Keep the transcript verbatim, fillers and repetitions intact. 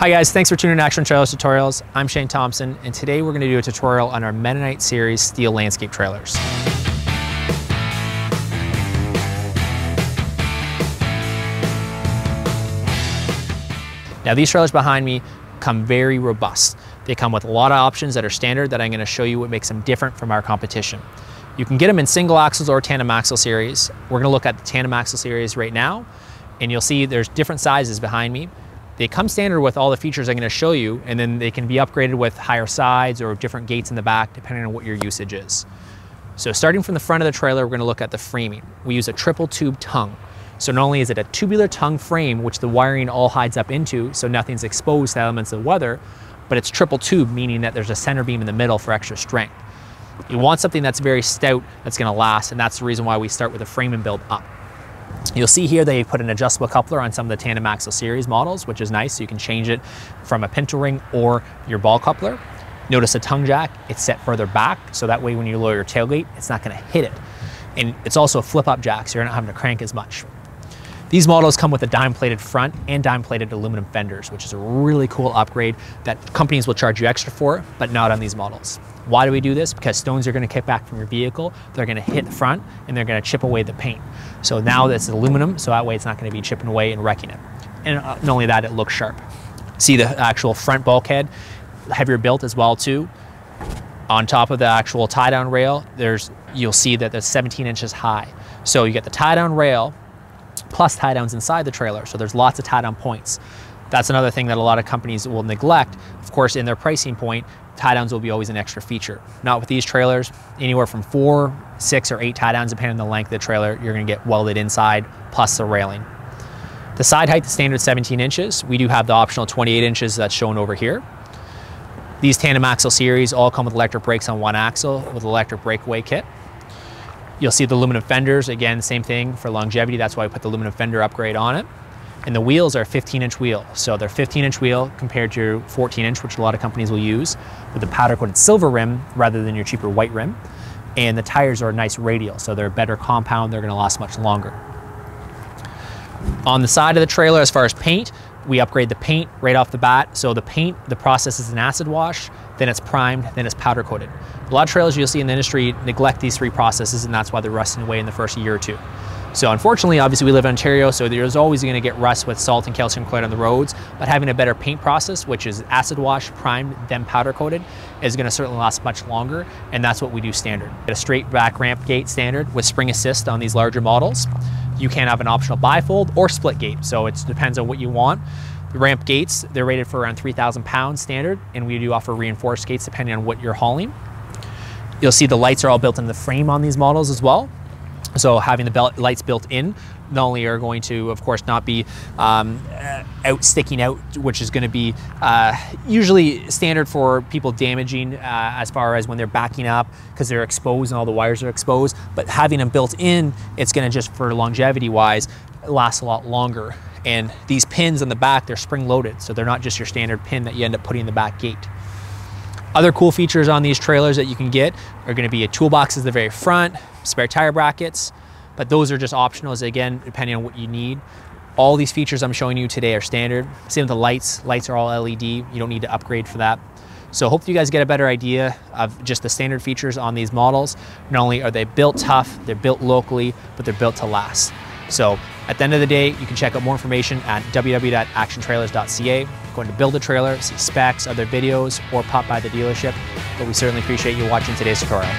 Hi guys, thanks for tuning in to Action Trailers Tutorials. I'm Shane Thompson, and today we're gonna do a tutorial on our Mennonite series steel landscape trailers. Now these trailers behind me come very robust. They come with a lot of options that are standard that I'm gonna show you what makes them different from our competition. You can get them in single axles or tandem axle series. We're gonna look at the tandem axle series right now, and you'll see there's different sizes behind me. They come standard with all the features I'm going to show you, and then they can be upgraded with higher sides or different gates in the back, depending on what your usage is. So starting from the front of the trailer, we're going to look at the framing. We use a triple tube tongue. So not only is it a tubular tongue frame, which the wiring all hides up into, so nothing's exposed to elements of weather, but it's triple tube, meaning that there's a center beam in the middle for extra strength. You want something that's very stout, that's going to last, and that's the reason why we start with a frame and build up. You'll see here they put an adjustable coupler on some of the tandem axle series models, which is nice. You can change it from a pintle ring or your ball coupler. Notice the tongue jack, it's set further back, so that way when you lower your tailgate, it's not going to hit it. And it's also a flip-up jack, so you're not having to crank as much. These models come with a dime-plated front and dime-plated aluminum fenders, which is a really cool upgrade that companies will charge you extra for, but not on these models. Why do we do this? Because stones are going to kick back from your vehicle, they're going to hit the front, and they're going to chip away the paint. So now that's aluminum, so that way it's not going to be chipping away and wrecking it. And not only that, it looks sharp. See the actual front bulkhead, heavier built as well too. On top of the actual tie-down rail, there's you'll see that that's seventeen inches high. So you get the tie-down rail, plus tie downs inside the trailer. So there's lots of tie down points. That's another thing that a lot of companies will neglect. Of course, in their pricing point, tie downs will be always an extra feature. Not with these trailers, anywhere from four, six or eight tie downs, depending on the length of the trailer, you're gonna get welded inside plus the railing. The side height, the standard seventeen inches. We do have the optional twenty-eight inches that's shown over here. These tandem axle series all come with electric brakes on one axle with electric breakaway kit. You'll see the aluminum fenders, again, same thing for longevity. That's why we put the aluminum fender upgrade on it. And the wheels are fifteen inch wheel. So they're fifteen inch wheel compared to your fourteen inch, which a lot of companies will use, with a powder coated silver rim rather than your cheaper white rim. And the tires are a nice radial. So they're a better compound. They're gonna last much longer. On the side of the trailer, as far as paint, we upgrade the paint right off the bat. So the paint, the process is an acid wash, then it's primed, then it's powder coated. A lot of trailers you'll see in the industry neglect these three processes, and that's why they're rusting away in the first year or two. So unfortunately, obviously we live in Ontario, so there's always gonna get rust with salt and calcium chloride on the roads, but having a better paint process, which is acid wash, primed, then powder coated, is gonna certainly last much longer, and that's what we do standard. Get a straight back ramp gate standard with spring assist on these larger models. You can have an optional bifold or split gate, so it depends on what you want. The ramp gates, they're rated for around three thousand pounds standard, and we do offer reinforced gates depending on what you're hauling. You'll see the lights are all built in the frame on these models as well. So having the lights built in, not only are going to, of course, not be um, out sticking out, which is going to be uh, usually standard for people damaging uh, as far as when they're backing up because they're exposed and all the wires are exposed. But having them built in, it's going to just, for longevity wise, last a lot longer. And these pins on the back, they're spring loaded. So they're not just your standard pin that you end up putting in the back gate. Other cool features on these trailers that you can get are going to be a toolbox at the very front, spare tire brackets, but those are just optional, again, depending on what you need. All these features I'm showing you today are standard. Same with the lights. Lights are all L E D. You don't need to upgrade for that. So hopefully you guys get a better idea of just the standard features on these models. Not only are they built tough, they're built locally, but they're built to last. So at the end of the day, you can check out more information at w w w dot action trailers dot c a. Go into Build a Trailer, see specs, other videos, or pop by the dealership. But we certainly appreciate you watching today's tutorial.